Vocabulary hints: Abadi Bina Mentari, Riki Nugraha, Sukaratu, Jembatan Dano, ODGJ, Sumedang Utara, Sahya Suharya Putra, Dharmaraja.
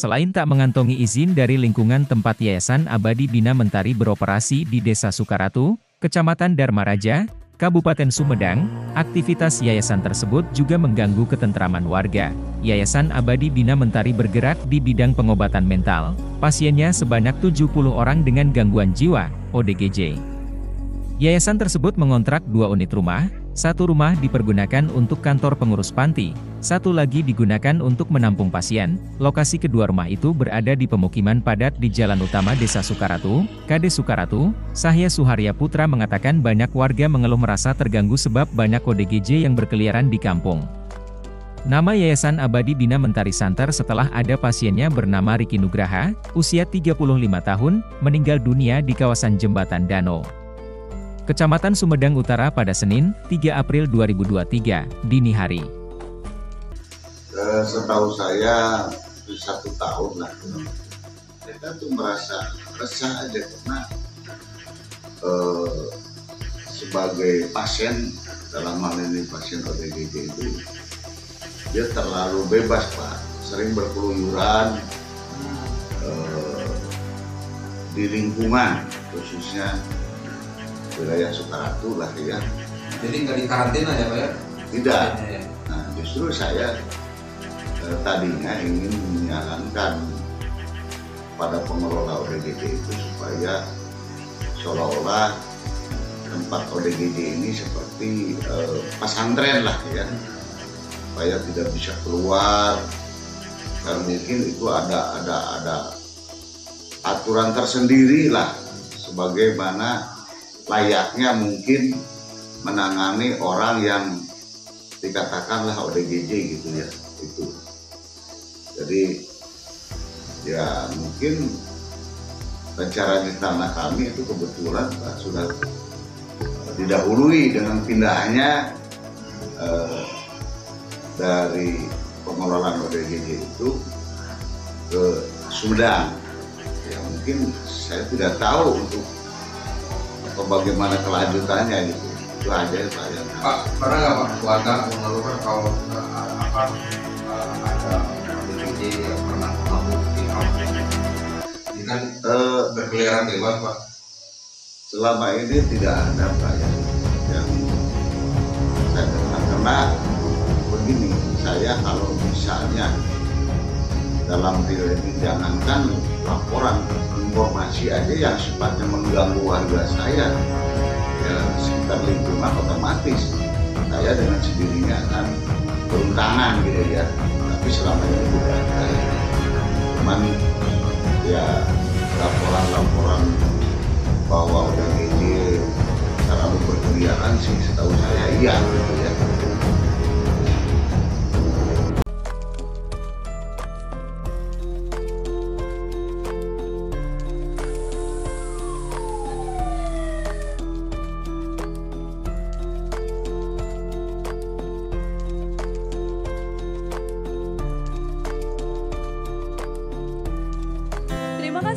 Selain tak mengantongi izin dari lingkungan tempat Yayasan Abadi Bina Mentari beroperasi di Desa Sukaratu, Kecamatan Dharmaraja, Kabupaten Sumedang, aktivitas yayasan tersebut juga mengganggu ketentraman warga. Yayasan Abadi Bina Mentari bergerak di bidang pengobatan mental, pasiennya sebanyak 70 orang dengan gangguan jiwa, ODGJ. Yayasan tersebut mengontrak 2 unit rumah, satu rumah dipergunakan untuk kantor pengurus panti, satu lagi digunakan untuk menampung pasien. Lokasi kedua rumah itu berada di pemukiman padat di Jalan Utama Desa Sukaratu, KD Sukaratu. Sahya Suharya Putra mengatakan banyak warga mengeluh merasa terganggu sebab banyak ODGJ yang berkeliaran di kampung. Nama Yayasan Abadi Bina Mentari santer setelah ada pasiennya bernama Riki Nugraha, usia 35 tahun, meninggal dunia di kawasan Jembatan Dano, Kecamatan Sumedang Utara pada Senin, 3 April 2023, dini hari. Setahu saya 1 tahun lah, kita tuh merasa resah aja karena sebagai pasien, dalam hal ini pasien ODGJ itu dia terlalu bebas, Pak, sering berkeluyuran di lingkungan khususnya wilayah Sukaratu lah ya. Jadi nggak dikarantina ya Pak ya? Tidak. Nah, justru saya tadinya ingin menyarankan pada pengelola ODGJ itu supaya seolah-olah tempat ODGJ ini seperti pesantren lah ya, supaya tidak bisa keluar. Karena mungkin itu ada aturan tersendiri lah, sebagaimana layaknya mungkin menangani orang yang dikatakanlah ODGJ gitu ya, itu. Jadi ya mungkin rencana di tanah kami itu kebetulan Pak, sudah didahului dengan pindahnya dari pengelolaan ODGJ itu ke Sumedang. Ya mungkin saya tidak tahu untuk bagaimana kelanjutannya gitu, itu aja ya Pak. Pak, pernah nggak Pak keluarga mengeluhkan kalau ada ODGJ yang pernah mabuk di kampung? Ini kan berkeliaran bebas Pak. Selama ini tidak ada Pak yang saya dengar, karena begini, saya kalau misalnya dalam diri ini jangankan laporan, informasi aja yang sifatnya mengganggu warga saya ya, sekitar lingkungan otomatis saya dengan sendirinya akan beruntangan gitu ya. Tapi selama ini tidak ada, cuman ya laporan-laporan bahwa ODGJ terlalu berkeliaran sih setahu saya iya gitu ya. Terima